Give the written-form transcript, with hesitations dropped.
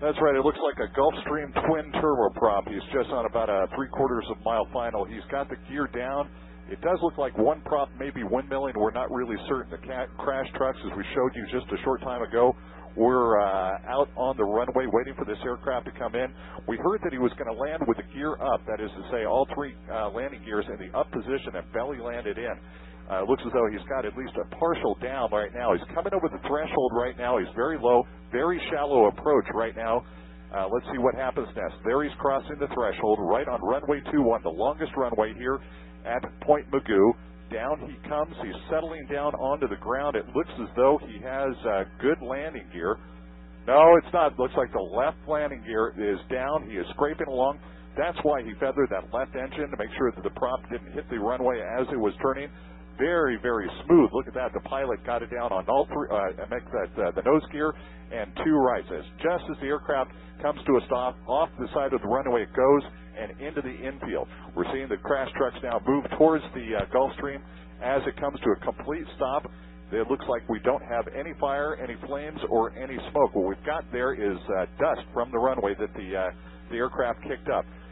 That's right. It looks like a Gulfstream twin turboprop. He's just on about a 3/4 of a mile final. He's got the gear down. It does look like one prop may be windmilling. We're not really certain. The crash trucks, as we showed you just a short time ago, were out on the runway waiting for this aircraft to come in. We heard that he was going to land with the gear up, that is to say all three landing gears in the up position, and belly landed in. It looks as though he's got at least a partial down right now. He's coming over the threshold right now. He's very low, very shallow approach right now. Let's see what happens next. There he's crossing the threshold right on runway 21, the longest runway here at Point Magoo. Down he comes. He's settling down onto the ground. It looks as though he has good landing gear. No, it's not. It looks like the left landing gear is down. He is scraping along. That's why he feathered that left engine, to make sure that the prop didn't hit the runway as it was turning. Very, very smooth. Look at that. The pilot got it down on all three, the nose gear and two rights. Just as the aircraft comes to a stop, off the side of the runway it goes and into the infield. We're seeing the crash trucks now move towards the Gulfstream as it comes to a complete stop. It looks like we don't have any fire, any flames, or any smoke. What we've got there is dust from the runway that the aircraft kicked up.